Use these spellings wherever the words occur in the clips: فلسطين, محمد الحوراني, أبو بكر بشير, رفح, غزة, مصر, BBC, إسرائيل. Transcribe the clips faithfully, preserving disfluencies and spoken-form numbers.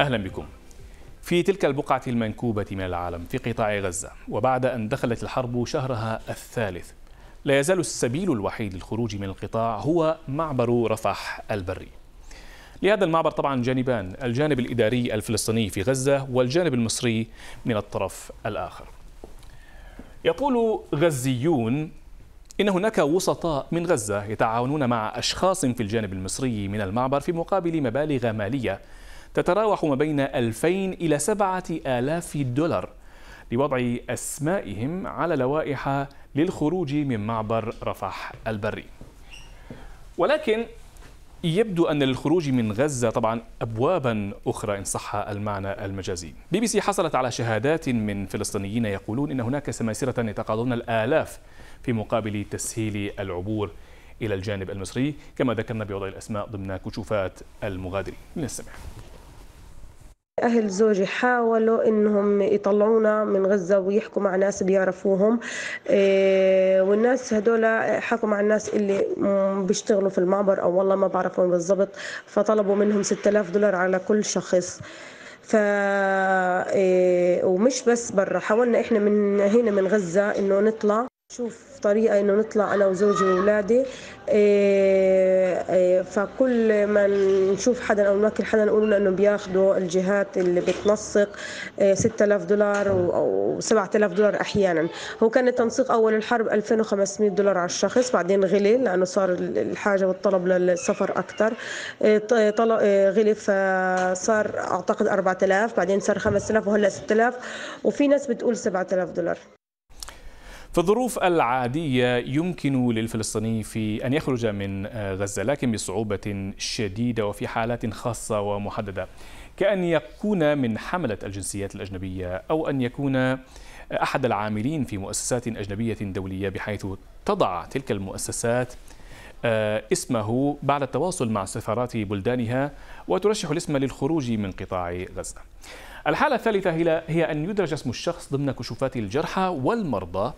أهلا بكم. في تلك البقعة المنكوبة من العالم في قطاع غزة، وبعد أن دخلت الحرب شهرها الثالث، لا يزال السبيل الوحيد للخروج من القطاع هو معبر رفح البري. لهذا المعبر طبعا جانبان، الجانب الإداري الفلسطيني في غزة والجانب المصري من الطرف الآخر. يقول غزيون إن هناك وسطاء من غزة يتعاونون مع أشخاص في الجانب المصري من المعبر في مقابل مبالغ مالية تتراوح ما بين ألفين إلى سبعة آلاف دولار لوضع أسمائهم على لوائح للخروج من معبر رفح البري. ولكن يبدو أن للخروج من غزة طبعا أبوابا أخرى إن صح المعنى المجازي. بي بي سي حصلت على شهادات من فلسطينيين يقولون إن هناك سماسرة يتقاضون الآلاف في مقابل تسهيل العبور إلى الجانب المصري، كما ذكرنا بوضع الأسماء ضمن كشوفات المغادرين. لنستمع. أهل زوجي حاولوا إنهم يطلعونا من غزة ويحكوا مع ناس بيعرفوهم، والناس هدول حكوا مع الناس اللي بيشتغلوا في المعبر أو والله ما بعرفهم بالضبط، فطلبوا منهم ستة آلاف دولار على كل شخص. ف ومش بس برا، حاولنا إحنا من هنا من غزة إنه نطلع، شوف طريقة إنه نطلع أنا وزوجي وأولادي، فكل ما نشوف حدا أو ناكل حدا نقول لنا إنه بياخدوا الجهات اللي بتنسق ستة آلاف دولار أو سبعة آلاف دولار أحياناً. هو كان التنسيق أول الحرب ألفين وخمسمئة دولار على الشخص، بعدين غلي لأنه صار الحاجة والطلب للسفر أكثر، غلي فصار أعتقد أربعة آلاف، بعدين صار خمسة آلاف وهلا ستة آلاف، وفي ناس بتقول سبعة آلاف دولار. في الظروف العادية يمكن للفلسطيني في أن يخرج من غزة، لكن بصعوبة شديدة وفي حالات خاصة ومحددة، كأن يكون من حملة الجنسيات الأجنبية أو أن يكون أحد العاملين في مؤسسات أجنبية دولية، بحيث تضع تلك المؤسسات اسمه بعد التواصل مع سفارات بلدانها وترشح الاسم للخروج من قطاع غزة. الحالة الثالثة هي أن يدرج اسم الشخص ضمن كشوفات الجرحى والمرضى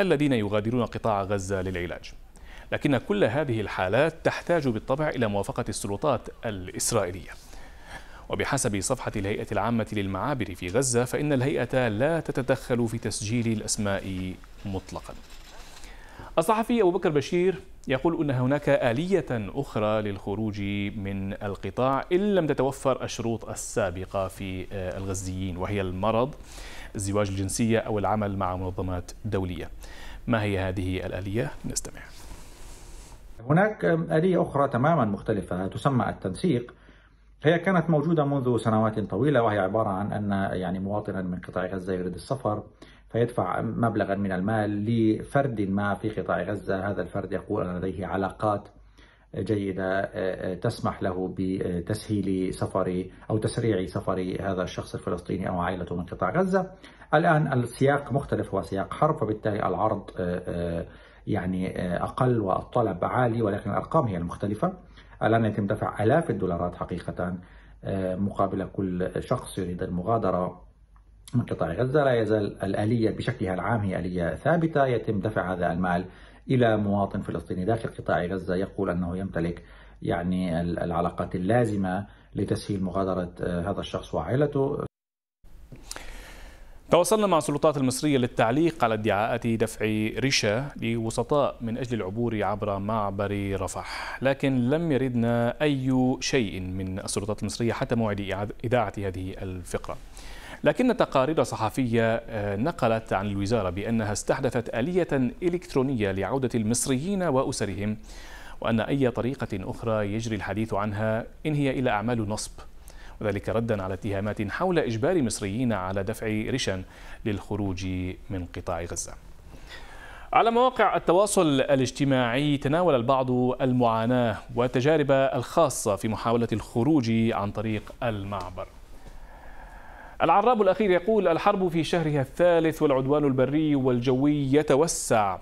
الذين يغادرون قطاع غزة للعلاج، لكن كل هذه الحالات تحتاج بالطبع إلى موافقة السلطات الإسرائيلية. وبحسب صفحة الهيئة العامة للمعابر في غزة، فإن الهيئة لا تتدخل في تسجيل الأسماء مطلقا. الصحفي أبو بكر بشير يقول أن هناك آلية أخرى للخروج من القطاع إن لم تتوفر الشروط السابقة في الغزيين، وهي المرض، الزواج الجنسية أو العمل مع منظمات دولية. ما هي هذه الآلية؟ نستمع. هناك آلية أخرى تماما مختلفة تسمى التنسيق، هي كانت موجودة منذ سنوات طويلة، وهي عبارة عن أن يعني مواطنا من قطاع غزة يريد السفر فيدفع مبلغا من المال لفرد ما في قطاع غزة، هذا الفرد يقول أن لديه علاقات جيدة تسمح له بتسهيل سفري أو تسريع سفري هذا الشخص الفلسطيني أو عائلته من قطاع غزة. الآن السياق مختلف، هو سياق حرب، فبالتالي العرض يعني أقل والطلب عالي، ولكن الأرقام هي المختلفة. الآن يتم دفع آلاف الدولارات حقيقة مقابل كل شخص يريد المغادرة من قطاع غزة. لا يزال الآلية بشكلها العام هي آلية ثابتة، يتم دفع هذا المال إلى مواطن فلسطيني داخل قطاع غزة يقول أنه يمتلك يعني العلاقات اللازمة لتسهيل مغادرة هذا الشخص وعائلته. تواصلنا مع السلطات المصرية للتعليق على ادعاءات دفع رشا لوسطاء من أجل العبور عبر معبر رفح، لكن لم يردنا أي شيء من السلطات المصرية حتى موعد إذاعة هذه الفقرة. لكن تقارير صحفية نقلت عن الوزارة بأنها استحدثت آلية إلكترونية لعودة المصريين وأسرهم، وأن أي طريقة أخرى يجري الحديث عنها إن هي إلى أعمال نصب، وذلك ردا على اتهامات حول إجبار مصريين على دفع رشا للخروج من قطاع غزة. على مواقع التواصل الاجتماعي تناول البعض المعاناة والتجارب الخاصة في محاولة الخروج عن طريق المعبر. العراب الأخير يقول: الحرب في شهرها الثالث والعدوان البري والجوي يتوسع،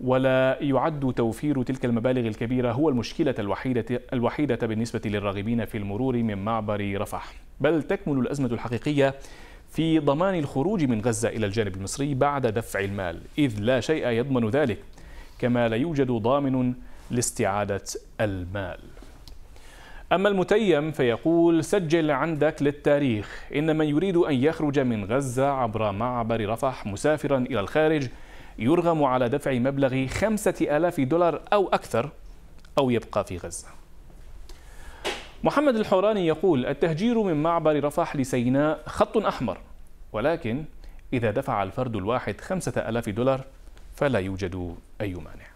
ولا يعد توفير تلك المبالغ الكبيرة هو المشكلة الوحيدة الوحيدة بالنسبة للراغبين في المرور من معبر رفح، بل تكمن الأزمة الحقيقية في ضمان الخروج من غزة إلى الجانب المصري بعد دفع المال، إذ لا شيء يضمن ذلك، كما لا يوجد ضامن لاستعادة المال. أما المتيم فيقول: سجل عندك للتاريخ إن من يريد أن يخرج من غزة عبر معبر رفح مسافرا إلى الخارج يرغم على دفع مبلغ خمسة آلاف دولار أو أكثر أو يبقى في غزة. محمد الحوراني يقول: التهجير من معبر رفح لسيناء خط أحمر، ولكن إذا دفع الفرد الواحد خمسة آلاف دولار فلا يوجد أي مانع.